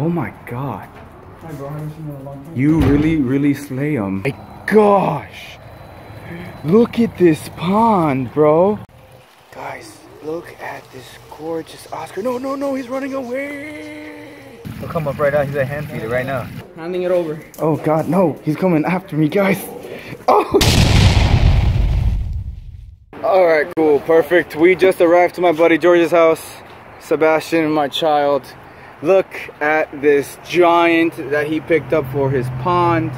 Oh my god. Hi bro, I haven't seen you in a long time. You really slay him. My gosh. Look at this pond, bro. Guys, look at this gorgeous Oscar. No, he's running away. He'll come up right now. He's a hand feeder right now. Handing it over. Oh god, no. He's coming after me, guys. Oh. Alright, cool. Perfect. We just arrived to my buddy George's house. Sebastian and my child. Look at this giant that he picked up for his pond.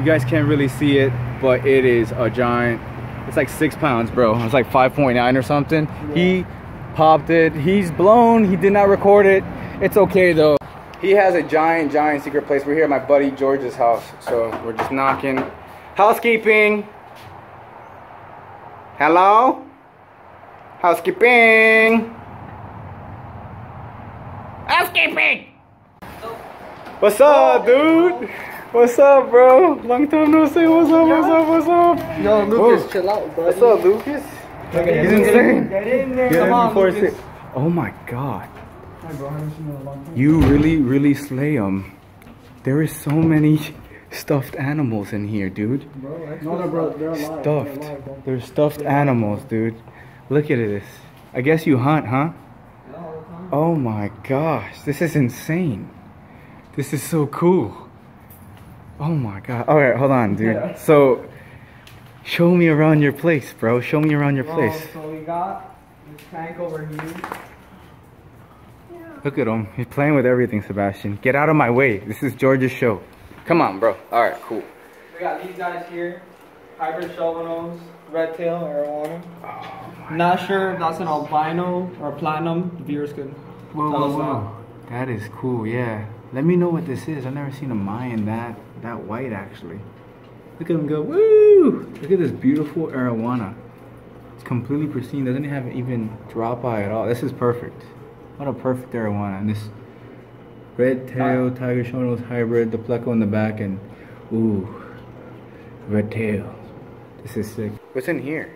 You guys can't really see it, but it is a giant. It's like 6 pounds, bro. It's like 5.9 or something. Yeah. He popped it. He's blown. He did not record it. It's okay though. He has a giant secret place. We're here at my buddy George's house. So we're just knocking. Housekeeping. Hello? Housekeeping. Housekeeping. What's up, dude? What's up, bro? Long time no see. What's up? Yo, Lucas, whoa. Chill out, bro. What's up, Lucas? He's insane. Get in there. Come on, Lucas. Oh my god. Hi, bro. I haven't seen you in a long time. You really slay them. There is so many stuffed animals in here, dude. Bro, they're alive. Stuffed. They're stuffed animals, dude. Look at this. I guess you hunt, huh? Oh my gosh, this is insane. This is so cool. Oh my god. All right, hold on, dude. Yeah. So, show me around your place, bro. Show me around your place. So we got this tank over here. Yeah. Look at him. He's playing with everything, Sebastian. Get out of my way. This is George's show. Come on, bro. All right, cool. We got these guys here. Hybrid shovelnose, red tail, arowana. Oh not sure if that's an albino or platinum. The viewers could tell us that. That is cool, yeah. Let me know what this is. I've never seen a Mayan that white, actually. Look at him go, woo! Look at this beautiful arowana. It's completely pristine. Doesn't have even drop eye at all. This is perfect. What a perfect arowana. And this red tail, tiger shovelnose hybrid, the pleco in the back, and ooh, red tail. This is sick. What's in here?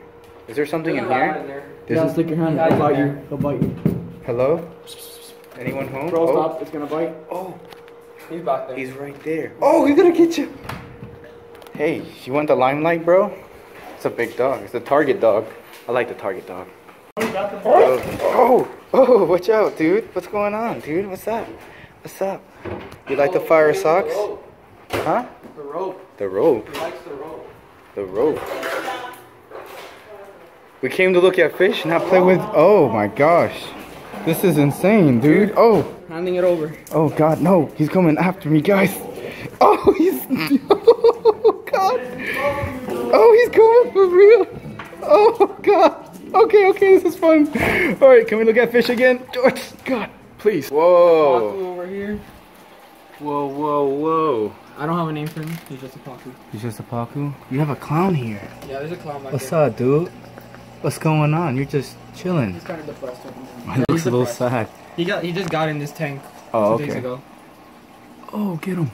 Is there something in here? Yeah, stick your hand. It'll bite you. It'll bite you. Hello? Anyone home? Bro, stop. It's gonna bite. Oh. He's back there. He's right there. Oh, he's gonna get you. Hey, you want the limelight, bro? It's a big dog. It's a target dog. I like the target dog. Oh, watch out, dude. What's going on, dude? What's up? You like the fire socks? Huh? The rope. The rope? He likes the rope. The rope. We came to look at fish, not play with. Oh my gosh, this is insane, dude. Oh, handing it over. Oh god, no, he's coming after me, guys. Oh, he's. Oh god. Oh, he's coming for real. Oh god. Okay, this is fun. All right, can we look at fish again, George? God, please. Whoa. Over here. Whoa. I don't have a name for him. He's just a Paku. You have a clown here. Yeah, there's a clown back there. What's up, dude? What's going on? You're just chilling. He's kind of depressed right now. He looks a little sad. He just got in this tank 2 days ago. Oh, get him.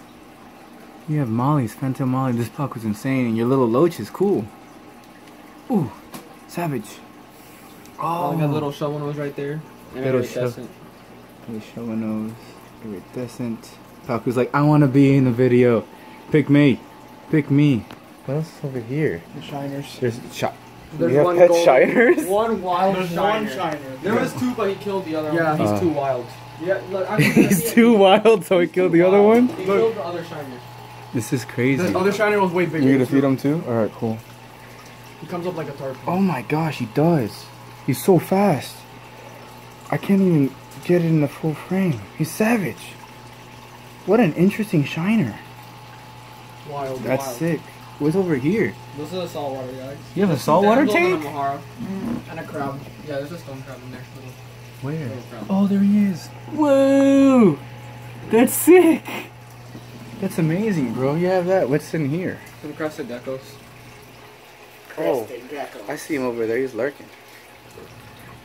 You have mollies, fentanyl molly. This Paku's insane. And your little loach is cool. Ooh, savage. Oh, I got little shovel nose right there. And little shovel nose. Iridescent. Paku's like, I want to be in the video. Pick me. What else is over here? The shiners. There's one pet shiners? One wild shiner. There was two, but he killed the other one. Yeah, he's too wild. Yeah, look, he's too wild, so he killed the other one? He killed the other shiner. This is crazy. The other shiner was way bigger. You're going to feed him too? Alright, cool. He comes up like a tarpon. Oh my gosh, he does. He's so fast. I can't even get it in the full frame. He's savage. What an interesting shiner. Wild. That's wild. Sick. What's over here? Those are the saltwater guys. You have a saltwater tank? And a crab. Yeah, there's a stone crab in there. Where? Oh, there he is. Whoa! That's sick! That's amazing, bro. You have that. What's in here? Some crested geckos. Oh, I see him over there. He's lurking.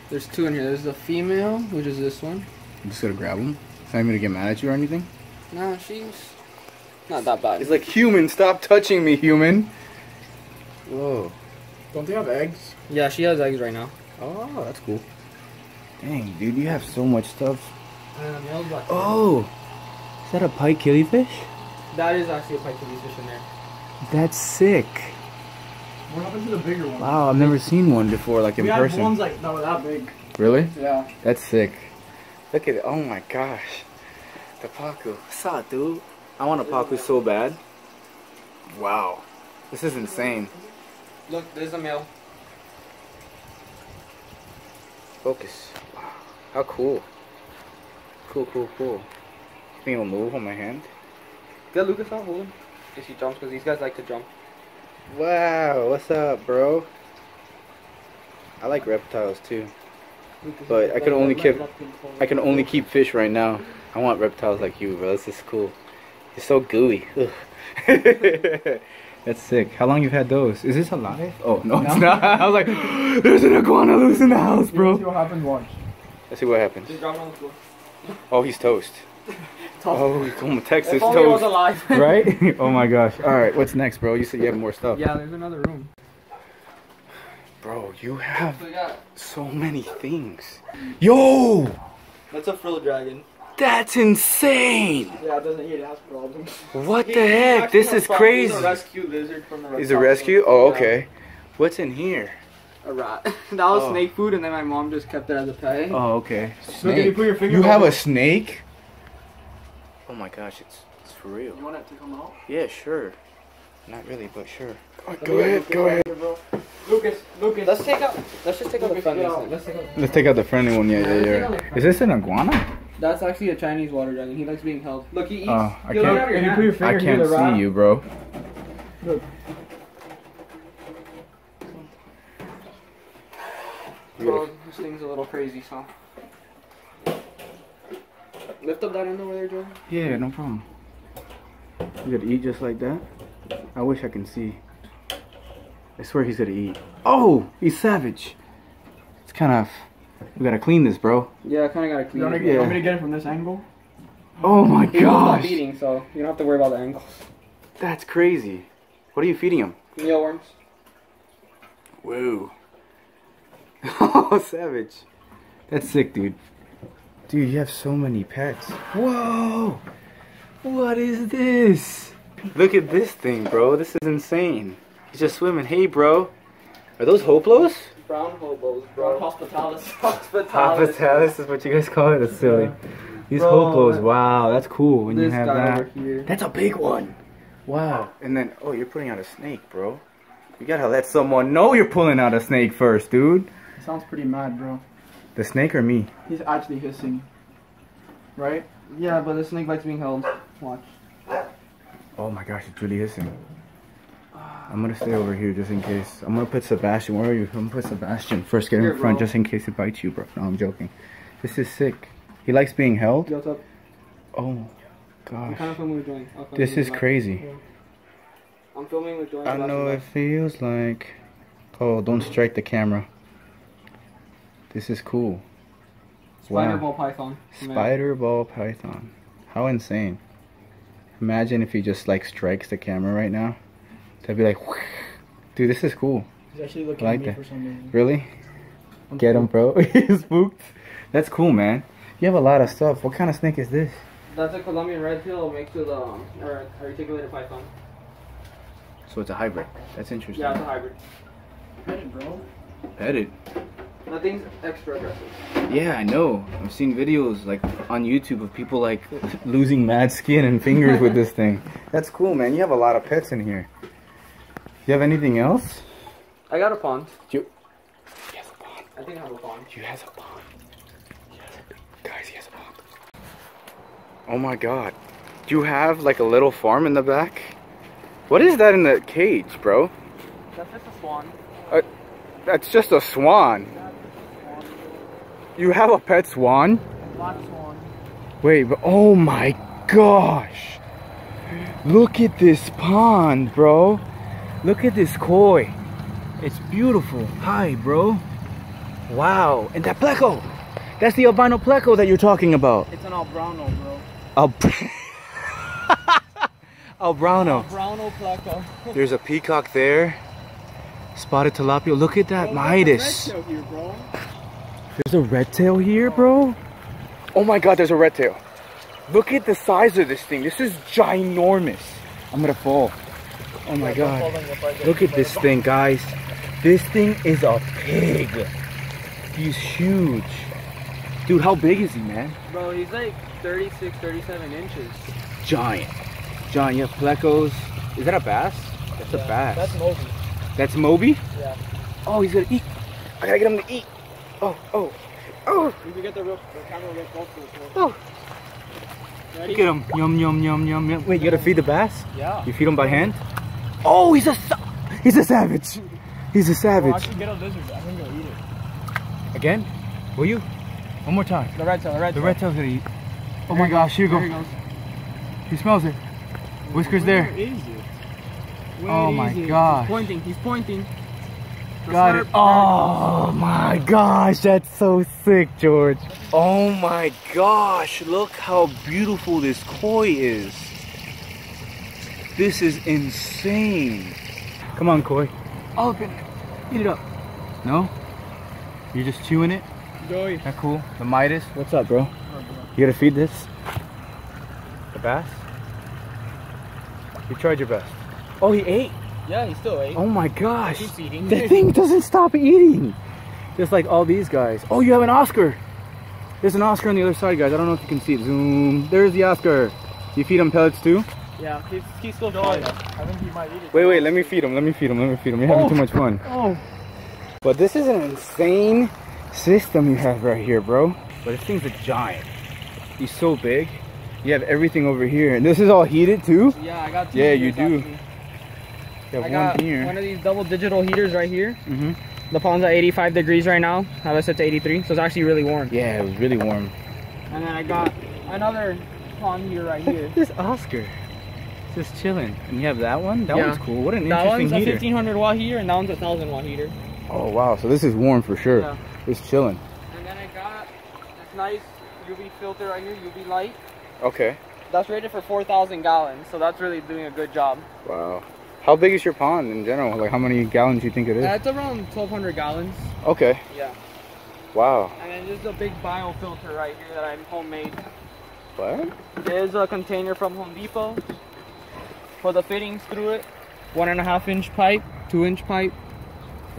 There's two in here. There's the female, which is this one. I'm just gonna grab him. Is anybody gonna get mad at you or anything? No, she's not that bad. It's like, human, stop touching me, human. Whoa. Don't they have eggs? Yeah, she has eggs right now. Oh, that's cool. Dang, dude, you have so much stuff. Oh, that a pike killifish? That is actually a pike killifish in there. That's sick. What happened to the bigger one? Wow, I've never seen one before, like in person. We had ones like that were that big. Really? Yeah. That's sick. Look at it. Oh my gosh. The pacu. What's up, dude? I want a pacu so bad. Wow. This is insane. Look, there's a male. Focus. Wow. How cool. Cool, cool, cool. You think it'll move on my hand? Did Lucas not hold him? If he jumps, because these guys like to jump. Wow, what's up, bro? I like reptiles too, but I can only keep fish right now. I want reptiles like you, bro. This is cool. You're so gooey. That's sick. How long you've had those? Is this alive? Oh no, it's not. I was like, there's an iguana loose in the house, bro. Let's see what happens. Watch. Let's see what happens. Just drop it on the floor. Oh, he's toast. Oh, he's from Texas. If only toast. Was alive. Right? Oh my gosh. All right, what's next, bro? You said you have more stuff. Yeah, there's another room. Bro, you have so many things. Yo! That's a frill dragon. That's insane! Yeah, it doesn't eat, it has problems. What the heck? This is crazy. He's a rescue lizard from the reptile. He's a rescue? Oh, okay. What's in here? A rat. That was snake food, and then my mom just kept it as a pet. Oh, okay. Snake. Can you put your finger over? You have a snake? Oh my gosh, it's for real. You want it to come out? Yeah, sure. Not really, but sure. Go ahead, go ahead. Lucas. Let's just take out the friendly one. Let's take out the friendly one. Yeah. Is this an iguana? That's actually a Chinese water dragon. He likes being held. Look, he eats. I can't see you, bro. Look. Bro, this thing's a little crazy, so. Lift up that end over there, Joe. Yeah, no problem. You gotta eat just like that. I wish I can see. I swear he's gonna eat. Oh, he's savage. It's kind of. We gotta clean this, bro. Yeah, I kind of gotta clean it. You want me to get it from this angle? Oh my gosh! He's feeding, so you don't have to worry about the angles. That's crazy. What are you feeding him? Mealworms. Whoa. Oh, savage. That's sick, dude. Dude, you have so many pets. Whoa! What is this? Look at this thing, bro. This is insane. He's just swimming. Hey, bro. Are those hoblos? Brown hoblos, bro. Hospitalis. Hospitalis is what you guys call it? That's silly. These hoblos, wow. That's cool when you have that. That's a big one. Wow. And then, oh, you're putting out a snake, bro. You gotta let someone know you're pulling out a snake first, dude. It sounds pretty mad, bro. The snake or me? He's actually hissing. Right? Yeah, but the snake likes being held. Watch. Oh my gosh, it's really hissing. I'm gonna stay over here just in case. I'm gonna put Sebastian. Where are you? I'm gonna put Sebastian first. Get him in front just in case it bites you, bro. No, I'm joking. This is sick. He likes being held. Oh gosh. This is crazy. I'm filming with George. I know it feels like. Oh, don't strike the camera. This is cool. Spider ball python. Spider ball python. How insane. Imagine if he just like strikes the camera right now. That'd be like, dude, this is cool. He's actually looking at me for some reason. Really? Get him, bro. He's spooked. That's cool, man. You have a lot of stuff. What kind of snake is this? That's a Colombian red tail mixed with or articulated python. So it's a hybrid. That's interesting. Yeah, it's a hybrid. Pet it, bro. Pet it. That thing's extra aggressive. Yeah, I know. I've seen videos like on YouTube of people like losing mad skin and fingers with this thing. That's cool, man. You have a lot of pets in here. You have anything else? I got a pond. He has a pond. I think I have a pond. He has a pond. Guys, he has a pond. Oh my god. Do you have like a little farm in the back? What is that in the cage, bro? That's just a swan. That's just a swan. You have a pet swan? A black swan. Wait, but oh my gosh. Look at this pond, bro. Look at this koi. It's beautiful. Hi, bro. Wow. And that pleco. That's the albino pleco that you're talking about. It's an albino, bro. Albino. Albino pleco. There's a peacock there. Spotted tilapia. Look at that Midas. There's a red tail here, bro. There's a red tail here, bro? Oh my god, there's a red tail. Look at the size of this thing. This is ginormous. I'm gonna fall. Oh my God. Look at this thing, guys. This thing is a pig. He's huge. Dude, how big is he, man? Bro, he's like 36, 37 inches. Giant. Giant, you have plecos. Is that a bass? That's a bass. That's Moby. That's Moby? Yeah. Oh, he's gonna eat. I gotta get him to eat. Oh, oh, oh. You can get the rope, the camera real close to the rope. Oh. Ready? Look at him. Yum, yum, yum, yum, yum. Wait, you gotta feed the bass? Yeah. You feed him by hand? Oh, he's a savage. He's a savage. Oh, I can get a lizard. I'm gonna go eat it. Again? Will you? One more time. The red tail, the red tail. The red tail's gonna eat. Oh my gosh, here you go. There he goes. He smells it. Whiskers there. Where is it? Oh my gosh. He's pointing, he's pointing. Got it. Oh my gosh, that's so sick, George. Oh my gosh, look how beautiful this koi is. This is insane. Come on, koi. Open it. Eat it up. No? You're just chewing it? Joey. Isn't that cool? The Midas. What's up, bro? You gotta feed this? The bass? You tried your best. Oh, he ate. Yeah, he still ate. Oh my gosh. He keeps eating. That thing doesn't stop eating. Just like all these guys. Oh, you have an Oscar. There's an Oscar on the other side, guys. I don't know if you can see it. Zoom. There's the Oscar. You feed him pellets too? Yeah, he's still going. I think he might eat it. Wait, wait, let me feed him. Let me feed him. Let me feed him. You're having too much fun. Oh. But this is an insane system you have right here, bro. But this thing's a giant. He's so big. You have everything over here. And this is all heated too? Yeah, I got two. Yeah, you do. Actually. I got one of these double digital heaters right here. The pond's at 85 degrees right now. I set to 83, so it's actually really warm. Yeah, it was really warm. And then I got another pond heater right here. This Oscar, just chilling. And you have that one. That one's cool. What an interesting heater. That one's a 1500 watt heater, and that one's a 1000 watt heater. Oh wow! So this is warm for sure. Yeah. It's chilling. And then I got this nice UV filter right here, UV light. Okay. That's rated for 4,000 gallons, so that's really doing a good job. Wow. How big is your pond in general? Like how many gallons do you think it is? It's around 1,200 gallons. Okay. Yeah. Wow. And then there's a big biofilter right here that I'm homemade. What? There's a container from Home Depot for the fittings through it. 1.5-inch pipe, 2-inch pipe.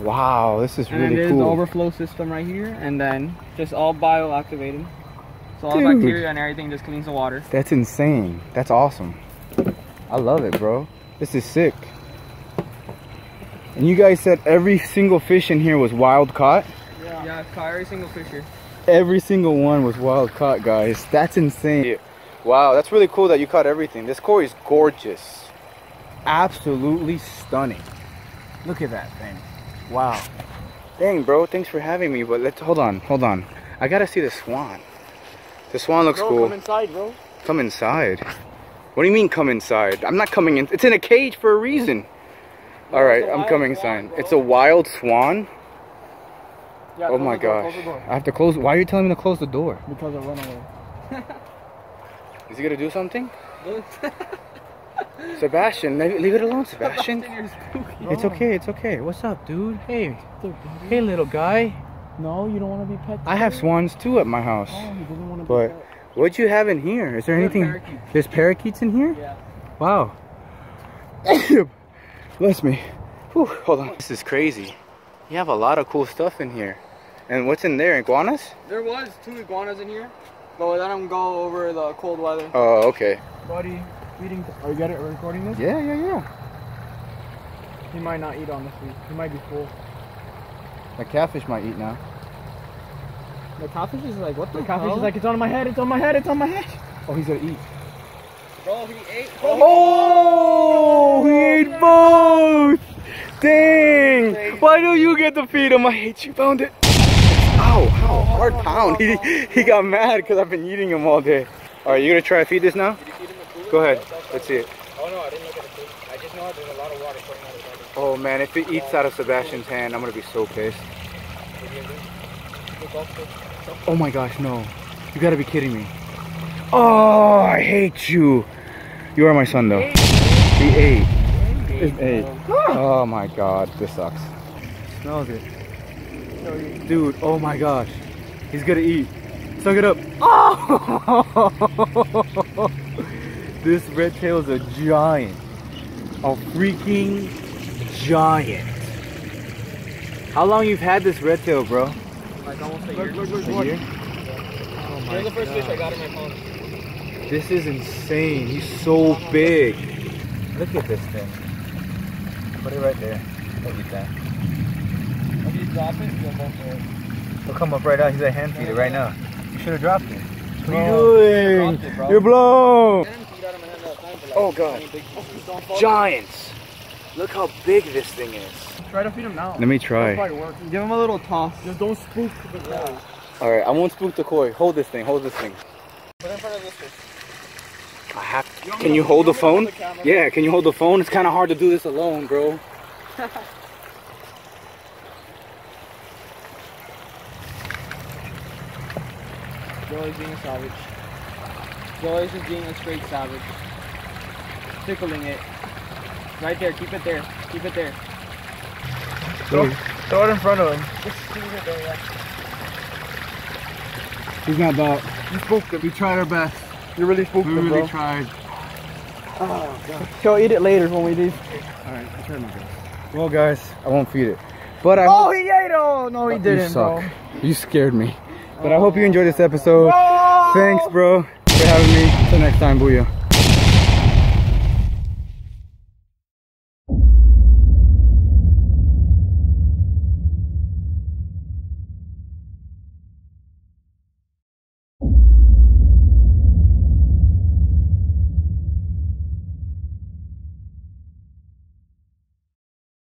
Wow, this is really cool. And there's the overflow system right here. And then just all bio-activated. So all the bacteria and everything just cleans the water. That's insane. That's awesome. I love it, bro. This is sick. And you guys said every single fish in here was wild caught? Yeah, yeah, I caught every single fish here. Every single one was wild caught, guys. That's insane. Yeah. Wow, that's really cool that you caught everything. This koi is gorgeous. Absolutely stunning. Look at that thing. Wow. Dang, bro, thanks for having me, but let's hold on. I gotta see the swan. The swan looks cool. Come inside, bro. Come inside. What do you mean come inside? I'm not coming in. It's in a cage for a reason. All right, I'm coming inside. It's a wild swan. Yeah, oh my gosh. I have to close. Why are you telling me to close the door? Because I run away. Is he going to do something? Sebastian, leave it alone, Sebastian. It's okay, it's okay. What's up, dude? Hey. Hey, little guy. No, you don't want to be pet. I have swans too at my house. Oh, he doesn't want to be pet. What'd you have in here? Is there anything? Parakeets. There's parakeets in here? Yeah. Wow. Bless me. Whew, hold on. This is crazy. You have a lot of cool stuff in here. And what's in there? Iguanas? There was 2 iguanas in here, but we let them go over the cold weather. Oh, okay. Buddy, eating. Are you recording this? Yeah, yeah, yeah. He might not eat on this week. He might be full. The catfish might eat now. The catfish is like, what the hell? The catfish is like, it's on my head, it's on my head, it's on my head. Oh, he's gonna eat. Bro, he ate both. Oh, he ate both. Dang. Why do you get to feed him? I hate you, found it. Ow, how hard pound. He got mad because I've been eating him all day. All right, you gonna try to feed this now? Did you feed him the cooler? Go ahead, let's see it. Oh no, I didn't look at the food. I just know there's a lot of water coming out of it. Oh man, if it eats out of Sebastian's hand, I'm gonna be so pissed. Oh my gosh, no. You gotta be kidding me. Oh, I hate you. You are my son though. He ate. He ate. Oh my god, this sucks. Smells it. Dude, oh my gosh. He's gonna eat. Suck it up. Oh! This red tail is a giant. A freaking giant. How long you've had this red tail, bro? Like almost a year. A year? Yeah. Oh my God. You're the first fish I got in my phone. This is insane. He's so big. Look at this thing. Put it right there. Don't eat that. If you drop it, you'll bump it. He'll come up right out. He's a hand feeder right now. You should have dropped it. What are you doing? You're blown. Oh God. Giants. Look how big this thing is. Try to feed him now. Let me try. Give him a little toss. Just don't spook the koi. Alright, I won't spook the koi. Hold this thing. Hold this thing. Put in front of this fish. I have to. Can you hold the phone? Yeah, can you hold the phone? It's kind of hard to do this alone, bro. Joey's being a savage. Joey's just being a straight savage. Tickling it. Right there, keep it there. Keep it there. Throw it in front of him. Just keep it there, yeah. He's not about. You spooked him. We tried our best. You really spooked him, bro. We really tried. Oh, God. He'll eat it later when we leave. Alright, I tried my best. Well, guys, I won't feed it. But I hope... he ate it! Oh, no, he didn't, you suck. Bro. You scared me. But I hope you enjoyed this episode. Thanks, bro, for having me. Till next time, booyah.